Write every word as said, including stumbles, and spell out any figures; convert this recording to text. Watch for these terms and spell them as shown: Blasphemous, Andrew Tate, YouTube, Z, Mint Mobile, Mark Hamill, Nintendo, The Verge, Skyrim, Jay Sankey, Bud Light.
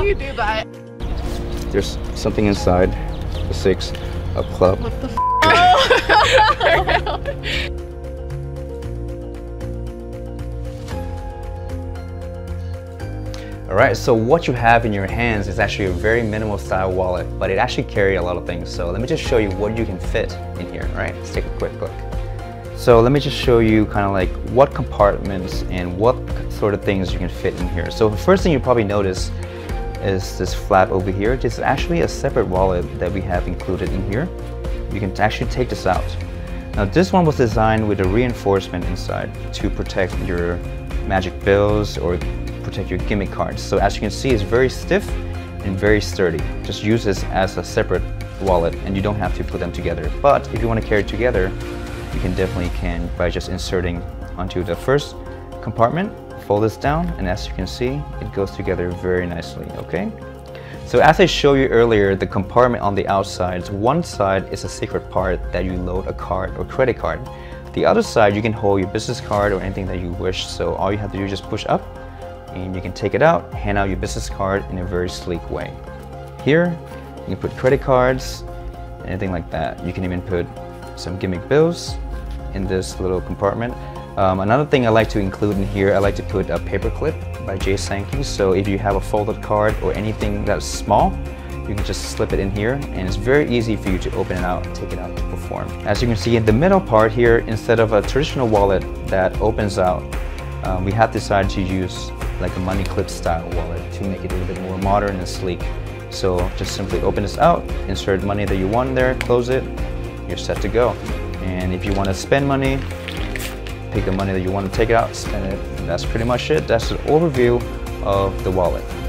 do you do that? There's something inside the six, a club. What the f? Oh. Alright, so what you have in your hands is actually a very minimal style wallet, but it actually carries a lot of things. So let me just show you what you can fit in here, right? Let's take a quick look. So let me just show you kind of like what compartments and what sort of things you can fit in here. So the first thing you probably notice is this flap over here. This is actually a separate wallet that we have included in here. You can actually take this out. Now this one was designed with a reinforcement inside to protect your magic bills or protect your gimmick cards. So as you can see, it's very stiff and very sturdy. Just use this as a separate wallet and you don't have to put them together. But if you want to carry it together, you can definitely can by just inserting onto the first compartment, fold this down, and as you can see, it goes together very nicely, okay? So as I showed you earlier, the compartment on the outside, one side is a secret part that you load a card or credit card. The other side, you can hold your business card or anything that you wish. So all you have to do is just push up, and you can take it out, hand out your business card in a very sleek way. Here, you can put credit cards, anything like that. You can even put some gimmick bills in this little compartment. Um, another thing I like to include in here, I like to put a paper clip by Jay Sankey. So if you have a folded card or anything that's small, you can just slip it in here, and it's very easy for you to open it out and take it out to perform. As you can see in the middle part here, instead of a traditional wallet that opens out, um, we have decided to use like a money clip style wallet to make it a little bit more modern and sleek. So just simply open this out, insert money that you want in there, close it, you're set to go. And if you want to spend money, pick the money that you want to take out, spend it. That's pretty much it. That's an overview of the wallet.